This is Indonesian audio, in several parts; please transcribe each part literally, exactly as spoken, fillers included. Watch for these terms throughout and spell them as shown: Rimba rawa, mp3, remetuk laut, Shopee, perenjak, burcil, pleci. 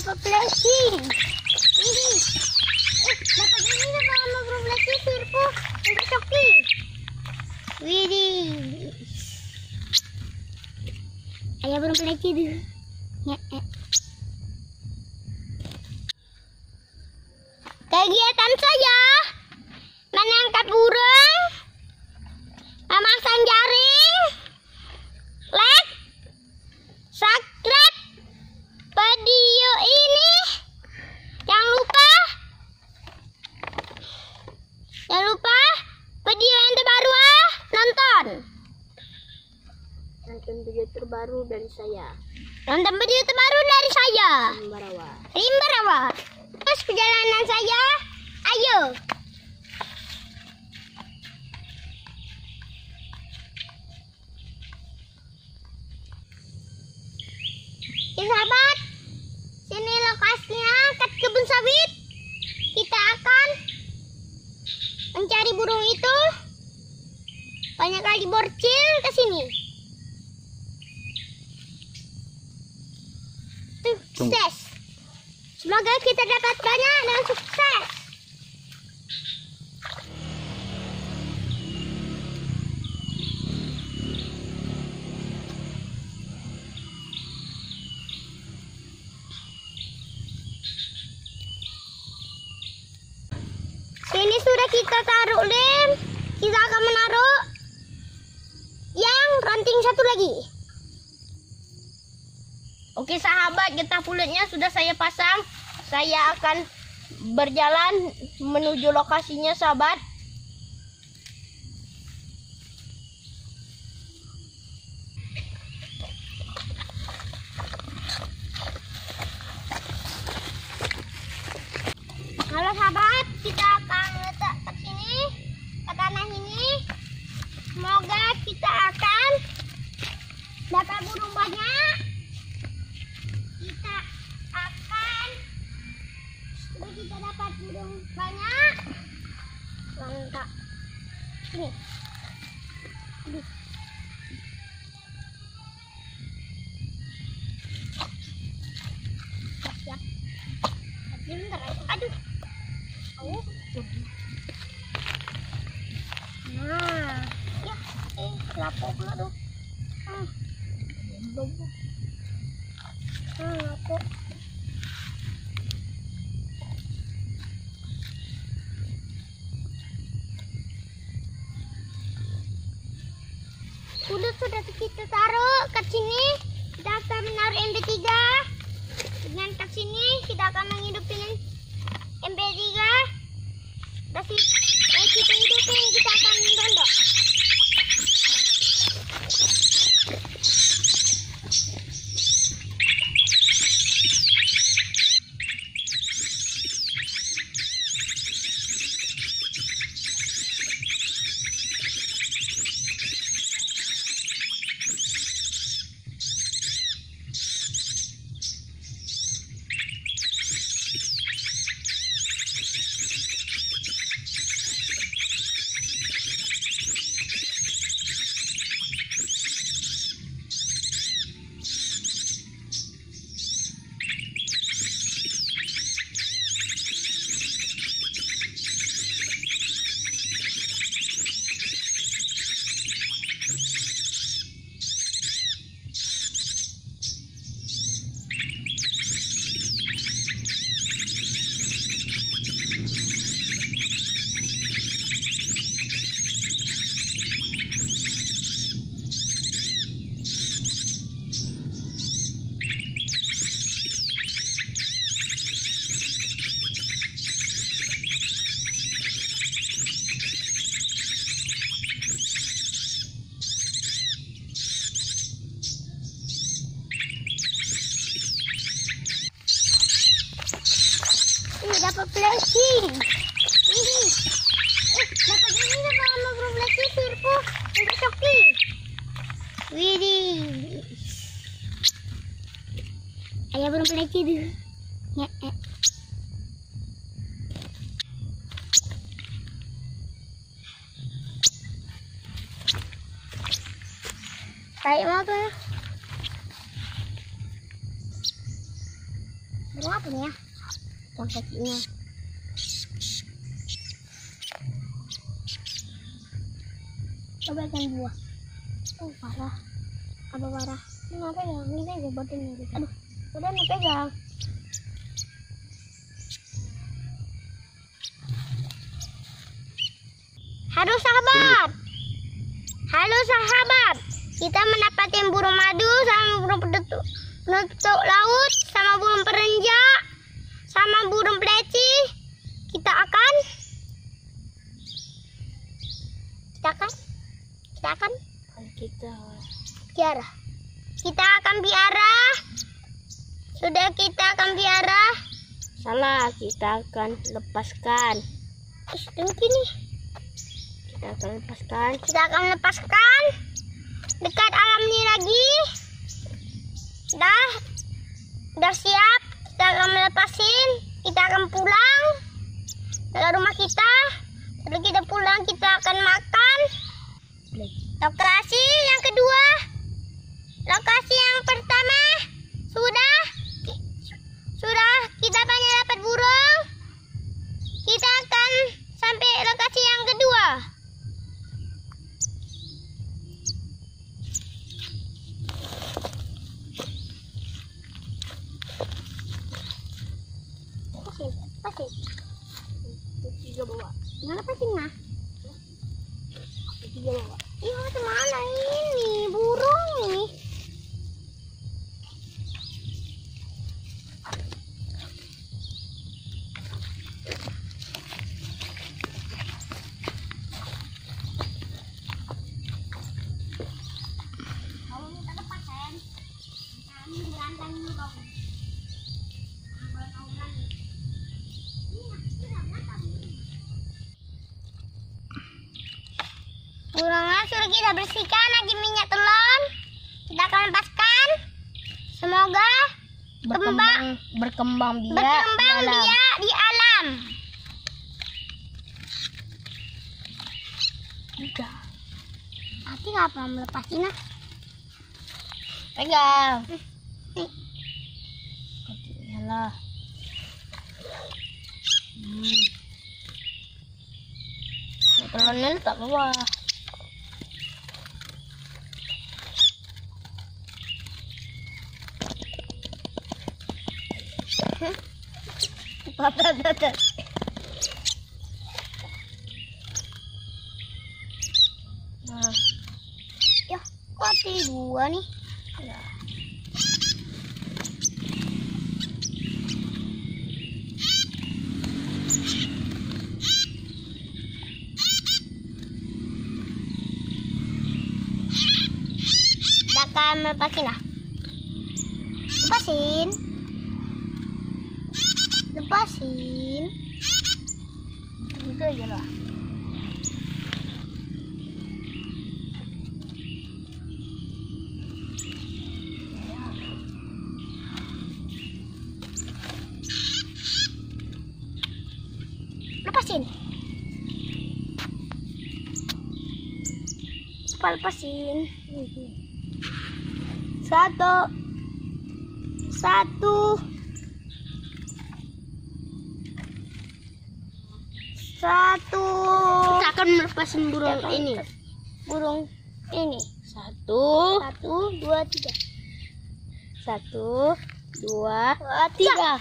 dapat pleci. Ini. Eh, dapat ini apa sama bro pleci sirpu untuk Shopee. Widih. Ayo bro pleci dulu. Ya, ya. Kegiatan saya menangkap burung, memasang jaring, like, subscribe video ini. Jangan lupa, jangan lupa video yang terbaru ah, nonton. Nonton video terbaru dari saya. Nonton video terbaru dari saya. Rimba rawa. Rimba rawa. Terus perjalanan saya, ayo. Ya sahabat, sini lokasinya dekat kebun sawit. Kita akan mencari burung itu. Banyak kali burcil ke sini. Sukses. Semoga kita dapat banyak dan sukses. Ini sudah kita taruh lem, kita akan menaruh yang ranting satu lagi. Oke sahabat, getah pulutnya sudah saya pasang. Saya akan berjalan menuju lokasinya sahabat. Halo sahabat, kita akan letak ke sini, ke tanah ini. Semoga kita akan dapat burung banyak. Kita akan setelah kita dapat burung banyak, mantap. Sini. Aduh. Siap. Bentar, aduh. Oh. Nah, ya, eh, lapo pula tuh. Ah, belum. Ah, lapo. Udah sudah kita taruh ke sini. Kita akan menaruh M P tiga. Dengan ke sini kita akan menghidupkan M P tiga. Tapi eh, kita hidupin, kita akan gondok. Dapat pleci. Ini. Eh, dapat ini apa sama bro pleci sirpu untuk Shopee. Widih. Ayo bro pleci dulu. Ya, ya. Kayak mau tuh. Berapa nih ya? Yang kecilnya. Coba ikan buah. Oh parah. Apa parah? Ini nggak pegang. Ini aja badannya. Aduh, udah nggak pegang. Halo sahabat. Halo sahabat. Kita mendapati burung madu sama burung penutuk, penutuk laut sama burung perenjak sama burung pleci. Kita akan kita akan kita akan kita piara. Kita akan piara. Sudah kita akan piara. Salah, kita akan lepaskan. Dengki nih. Kita akan lepaskan. Kita akan lepaskan dekat alam ini lagi. Dah, dah siap. Kita akan melepasin. Kita akan pulang ke rumah kita. Lalu kita pulang, kita akan makan. Lokasi yang kedua, lokasi yang pertama sudah sudah kita banyak dapat burung. Kita akan sampai lokasi yang kedua. Tiga bawa. Mana pasin mah? Tiga bawa. Iya, kemana ini burung ini? Kalau minta lepas kan, kami dilantang dulu bang. Burungnya suruh kita bersihkan lagi minyak telon. Kita akan lepaskan. Semoga berkembang berkembang biak berkembang biak di alam. Udah. Tapi ngapa melepasin ah? Pegang. Kakinya lah. Hmm. Telonnya letak bawah. Papa dadah. Nah. Ya, kok dua nih? Ya. Bakal melepasin lah. Lepasin. Lepasin gitu aja lah. Lepasin, cepat lepasin. Satu satu satu. Kita akan melepasin burung akan ini. Burung ini. Satu. Satu, dua, tiga. Satu, dua, dua tiga. tiga.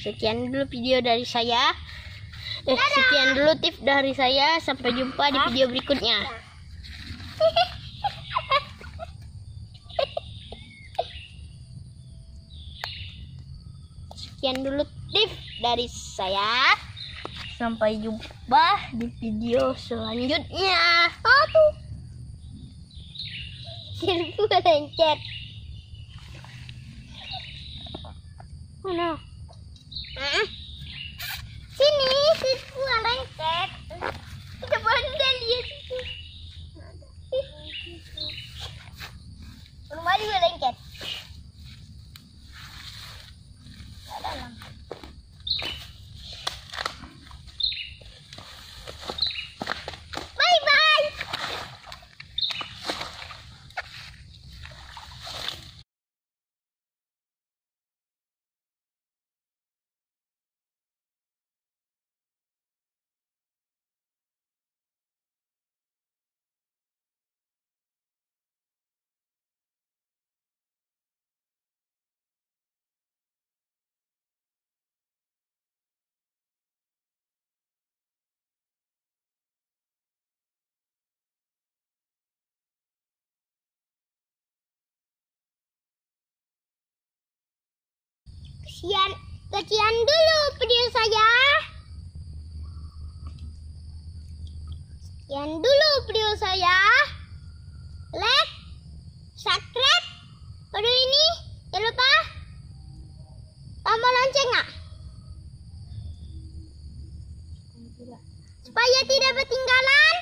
Sekian dulu video dari saya. Eh, Dadah. Sekian dulu tips dari saya. Sampai jumpa di video berikutnya. Sekian dulu tips dari saya. Sampai jumpa di video selanjutnya. Aduh. Sirku lencet. Oh no. Hmm? Sini sirku lencet. Kita bandel ya situ. Rumah juga lencet. Kecian, kecian dulu pemirsa ya. Kecian dulu pemirsa ya. Like, subscribe. Baru ini jangan lupa tombol loncengnya supaya tidak ketinggalan.